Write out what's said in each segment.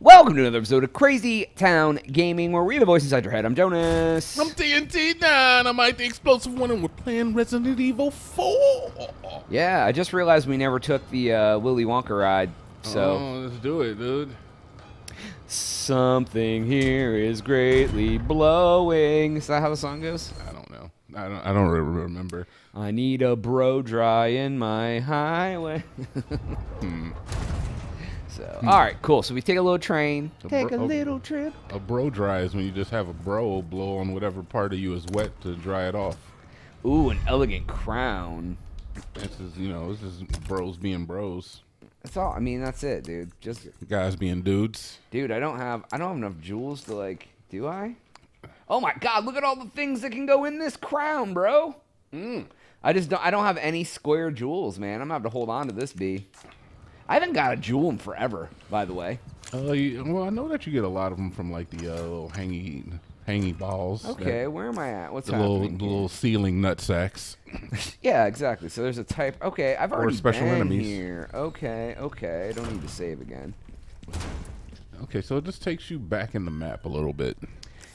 Welcome to another episode of Crazy Town Gaming, where we have a voice inside your head. I'm Jonas. I'm TnT Dinomight, the explosive one, and we're playing Resident Evil 4. Yeah, I just realized we never took the Willy Wonka ride, so... Oh, let's do it, dude. Something here is greatly blowing. Is that how the song goes? I don't know. I don't really remember. I need a bro dry in my highway. All right, cool. So we take a little train, take a little trip. A bro dry is when you just have a bro blow on whatever part of you is wet to dry it off. Ooh, an elegant crown. This is, you know, this is bros being bros. That's all. I mean, that's it, dude. Just guys being dudes. Dude, I don't have enough jewels to like. Do I? Oh my God! Look at all the things that can go in this crown, bro. I don't have any square jewels, man. I'm gonna have to hold on to this bee. I haven't got a jewel in forever, by the way. Well, I know that you get a lot of them from like the little hangy balls. Okay, where am I at? What's happening? The little ceiling nut sacks. Yeah, exactly. So there's a type. Okay, I've already been here. Okay, okay. I don't need to save again. Okay, so it just takes you back in the map a little bit.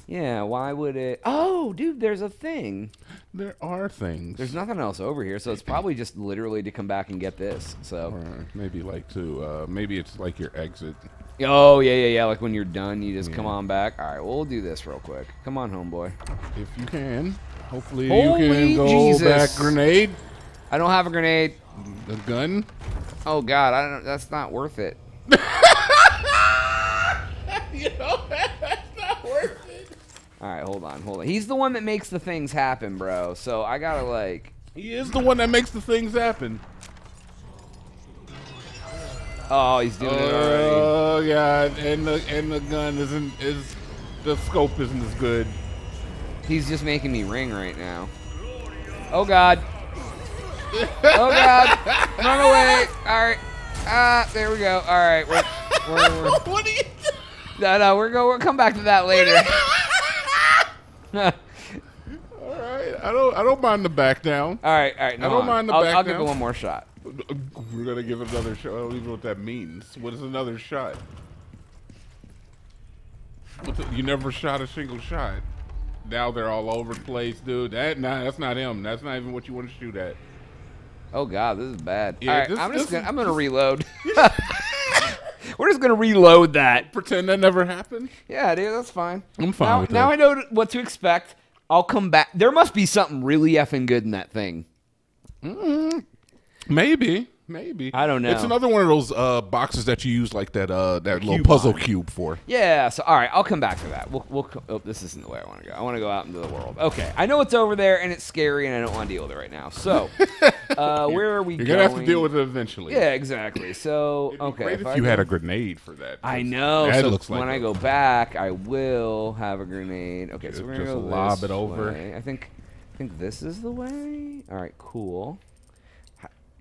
Yeah, why would it? Oh, dude, there's a thing. There are things. There's nothing else over here, so it's probably just literally to come back and get this. So or maybe like to, maybe it's like your exit. Oh yeah, yeah, yeah. Like when you're done, you just come on back. All right, we'll do this real quick. Come on, homeboy. If you can, hopefully you can go back. Grenade. I don't have a grenade. A gun. Oh God, I don't. That's not worth it. You know that's not worth it. All right, hold on, hold on. He's the one that makes the things happen, bro. So I gotta like. He is the one that makes the things happen. Oh, he's doing it already. Oh God, and the gun is the scope isn't as good. He's just making me ring right now. Oh God. Oh God. Run away. All right. Ah, there we go. All right, we're. What are you doing? No, we'll come back to that later. All right, I don't mind the back down. All right, no, I don't mind the back down. I'll give it one more shot. We're gonna give it another shot. I don't even know what that means. What is another shot? You never shot a single shot. Now they're all over the place, dude. That's not him. That's not even what you want to shoot at. Oh God, this is bad. Yeah, all right, I'm gonna reload. We're just going to reload that. Pretend that never happened? Yeah, dude, that's fine. I'm fine with it. Now I know what to expect. I'll come back. There must be something really effing good in that thing. Maybe. Maybe. I don't know. It's another one of those boxes that you use like that little puzzle cube for. Yeah, so all right, I'll come back to that. We'll oh, this isn't the way I want to go. I want to go out into the world. Okay, I know it's over there and it's scary and I don't want to deal with it right now. So, where are we going? You're going to have to deal with it eventually. Yeah, exactly. So, okay. If you had a grenade for that. I know. That so looks when like I go back, I will have a grenade. Okay, so we're going to go lob it over. Way. I think this is the way. All right, cool.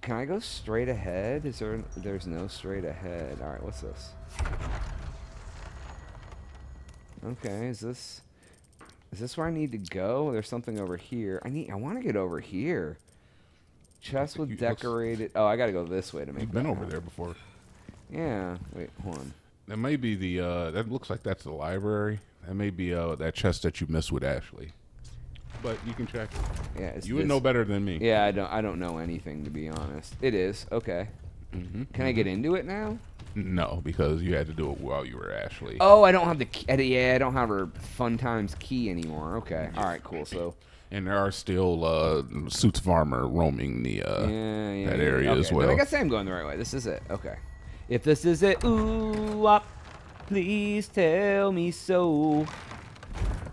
Can I go straight ahead? Is there? There's no straight ahead. All right, what's this? Okay, is this where I need to go? There's something over here. I want to get over here. Chest with decorated. Oh, I got to go this way to make. You've been over there before. Yeah. Wait, hold on. That may be the. That looks like that's the library. That may be that chest that you missed with Ashley. But you can check it. Yeah, you would know better than me. Yeah, I don't know anything, to be honest. It is. Okay. Can I get into it now? No, because you had to do it while you were Ashley. Oh, I don't have the key. Yeah, I don't have her fun times key anymore. Okay. All right, cool. So. And there are still suits of armor roaming the that area as well. Like I say, I'm going the right way. This is it. Okay. If this is it, ooh, up, please tell me so.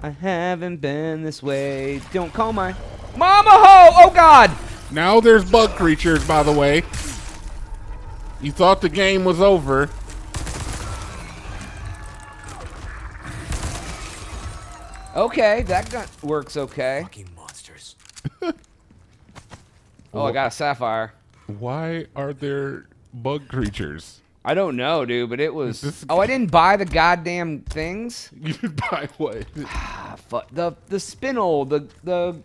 I haven't been this way. Don't call my mama ho! Oh God! Now there's bug creatures, by the way. You thought the game was over. Okay, that gun works okay. Fucking monsters. Oh, I got a sapphire. Why are there bug creatures? I don't know, dude, but it was... Oh, I didn't buy the goddamn things? You didn't buy what? Fuck. The spinel, the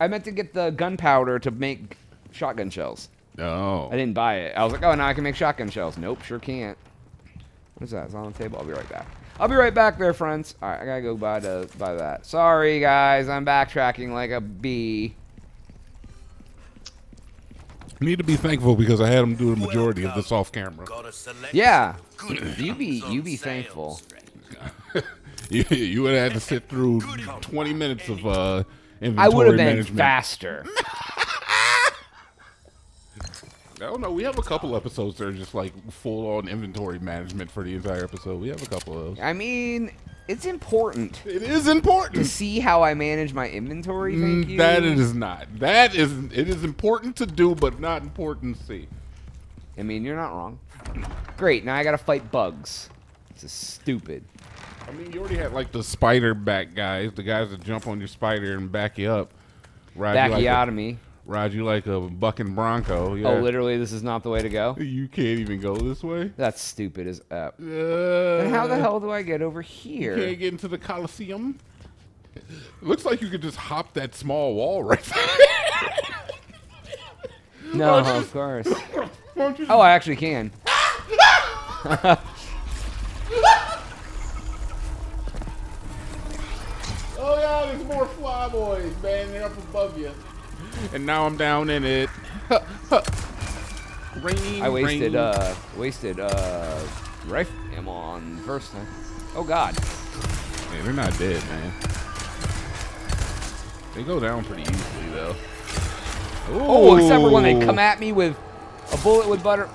I meant to get the gunpowder to make shotgun shells. Oh. I didn't buy it. I was like, oh, now I can make shotgun shells. Nope, sure can't. What is that? It's on the table. I'll be right back. I'll be right back there, friends. All right, I gotta go buy that. Sorry, guys. I'm backtracking like a bee. I need to be thankful because I had him do the majority of this off camera. Yeah. You be thankful. You would have had to sit through 20 minutes of inventory management. I would have been faster. I don't know. We have a couple episodes that are just like full-on inventory management for the entire episode. We have a couple of those. I mean, it's important. It is important to see how I manage my inventory. Thank you. That it is not. That is. It is important to do, but not important to see. I mean, you're not wrong. Great. Now I gotta fight bugs. This is stupid. I mean, you already had like the spider back guys, the guys that jump on your spider and back you up, back you out of me. Ride you like a bucking bronco. Yeah. Oh, literally, this is not the way to go? You can't even go this way? That's stupid as up. And how the hell do I get over here? You can't get into the Coliseum? It looks like you could just hop that small wall right there. No, of course. Oh, I actually can. Oh, yeah, there's more fly boys, man. They're up above you. And now I'm down in it. Rain, I wasted rain. Rifle ammo on the first time. Oh God. Man, they're not dead, man. They go down pretty easily though. Ooh. Oh, except for when they come at me with a bullet with bullet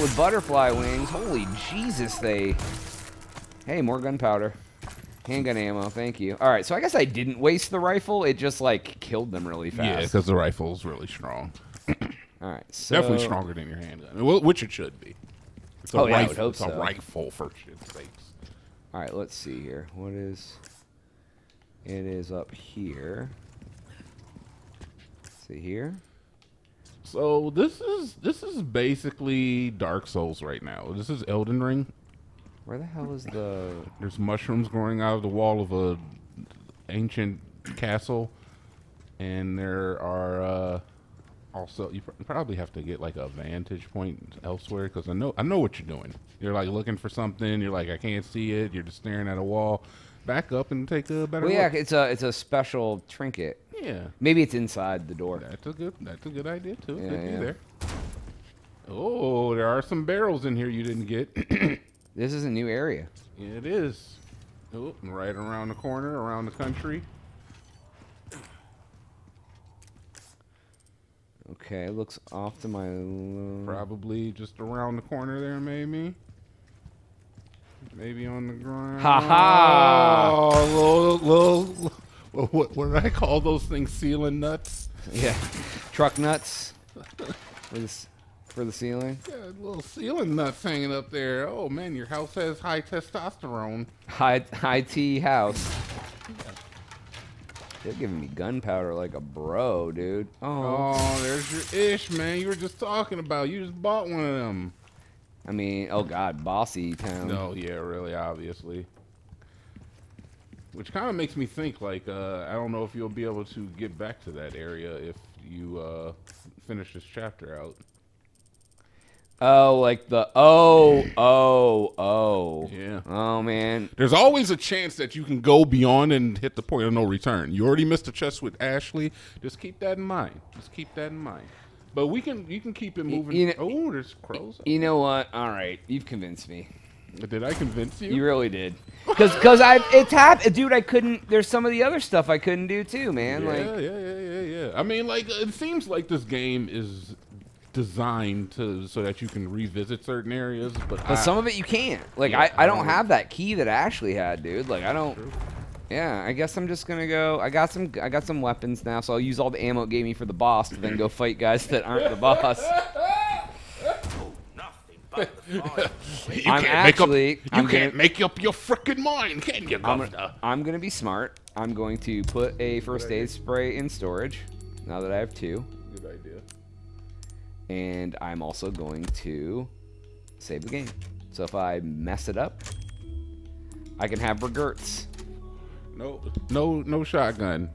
with butterfly wings. Holy Jesus, they. Hey, more gunpowder. Handgun ammo, thank you. All right, so I guess I didn't waste the rifle. It just, like, killed them really fast. Yeah, because the rifle's really strong. All right, so... Definitely stronger than your handgun, which it should be. It's a rifle. I would hope so. It's a rifle, for shit's sakes. All right, let's see here. What is... It is up here. Let's see here. So this is basically Dark Souls right now. This is Elden Ring. Where the hell is the... There's mushrooms growing out of the wall of a ancient castle. And there are also... You probably have to get like a vantage point elsewhere because I know what you're doing. You're like looking for something. You're like, I can't see it. You're just staring at a wall. Back up and take a better look. Yeah, it's a special trinket. Yeah. Maybe it's inside the door. That's a good idea too. Yeah, yeah. There. Oh, there are some barrels in here you didn't get. This is a new area. It is. Oh, right around the corner, around the country. Okay, it looks off to my left. Probably just around the corner there, maybe. Maybe on the ground. Ha ha! Oh, what did I call those things? Ceiling nuts? Yeah. Truck nuts. For the ceiling? Yeah, little ceiling nuts hanging up there. Oh man, your house has high testosterone. High T house. Yeah. They're giving me gunpowder like a bro, dude. Oh. Oh, there's your ish, man. You were just talking about. You just bought one of them. I mean, oh God, bossy town. No, yeah, really, obviously. Which kind of makes me think, like, I don't know if you'll be able to get back to that area if you finish this chapter out. Oh, like the yeah. Oh man, there's always a chance that you can go beyond and hit the point of no return. You already missed a chest with Ashley. Just keep that in mind. But you can keep it moving. You know, oh, there's crows. You know what? All right, you've convinced me. Did I convince you? You really did. Because it's happened, dude. I couldn't. There's some of the other stuff I couldn't do too, man. Yeah, like yeah. I mean, like it seems like this game is designed so that you can revisit certain areas, but some of it you can't. Like yeah, I don't have that key that Ashley had, dude. Like I don't. True. Yeah, I guess I'm just gonna go. I got some weapons now, so I'll use all the ammo it gave me for the boss to then go fight guys that aren't the boss. You can't make up your frickin' mind, can you, Governor? I'm gonna be smart. I'm going to put a first aid spray in storage. Now that I have two. Good idea. And I'm also going to save the game. So if I mess it up, I can have regrets. No shotgun.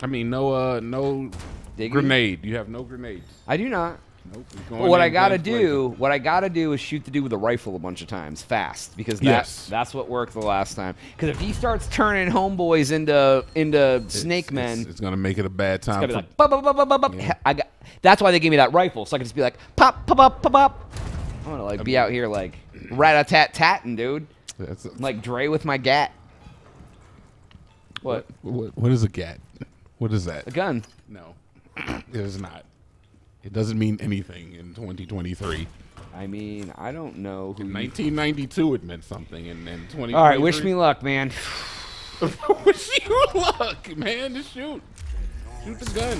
I mean, no Diggy? Grenade. You have no grenades. I do not. Nope. Well, what I gotta do is shoot the dude with a rifle a bunch of times fast, because that's what worked the last time. Because if he starts turning homeboys into snake men, it's gonna make it a bad time. It's gonna be like, bop, bop, bop, bop. Yeah. That's why they gave me that rifle, so I could just be like pop, pop, pop, pop, pop. I'm gonna like be out here like rat-a-tat-tatting, dude. That's like Dre with my gat. What is a gat? What is that? A gun. No, it is not. It doesn't mean anything in 2023. I mean, I don't know. Who in 1992, it meant something, and then 2023. All right, wish me luck, man. Wish you luck, man. Just shoot. Shoot the gun.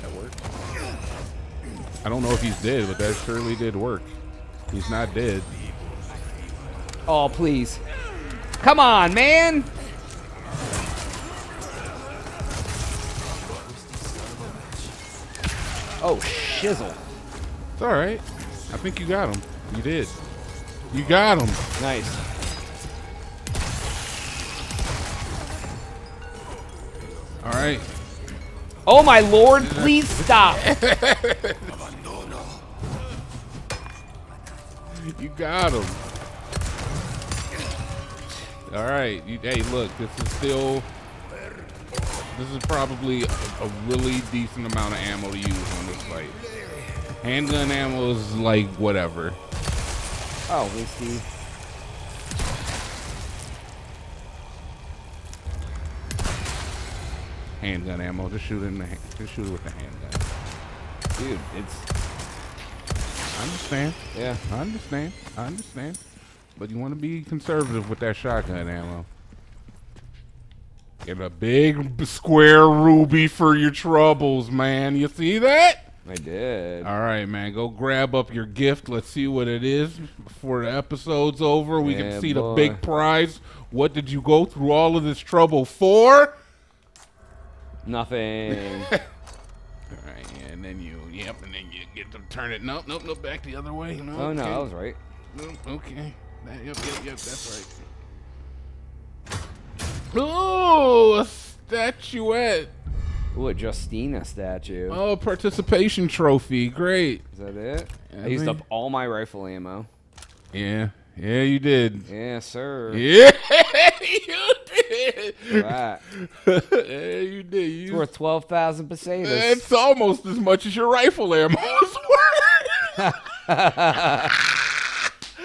That worked. I don't know if he's dead, but that surely did work. He's not dead. Oh, please. Come on, man. Oh, shizzle. It's all right. I think you got him. You did. You got him. Nice. All right. Oh, my Lord, please stop. You got him. All right. Hey, look, this is probably a really decent amount of ammo to use on this fight. Handgun ammo is like whatever. Oh, we see. Handgun ammo. Just shoot in the just shoot with the handgun. Dude, I understand. Yeah, I understand. I understand. But you want to be conservative with that shotgun ammo. Get a big square ruby for your troubles, man. You see that? I did. All right, man. Go grab up your gift. Let's see what it is before the episode's over. We can see the big prize. What did you go through all of this trouble for? Nothing. All right, yeah, and then you get to turn it. Nope, back the other way. No, oh, no, okay. I was right. Nope, okay. Yep, that's right. Oh, a statuette. Ooh, a Justina statue. Oh, a participation trophy. Great. Is that it? I used up all my rifle ammo. Yeah. Yeah, you did. Yeah, sir. Yeah, you did. Right. Yeah, you did. It's worth 12,000 pesetas. It's almost as much as your rifle ammo is worth.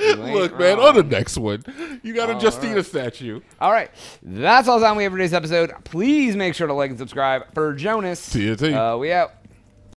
Look, man, on the next one, you got a Justina statue. All right. That's all the time we have for today's episode. Please make sure to like and subscribe. For Jonas, TnT. We out.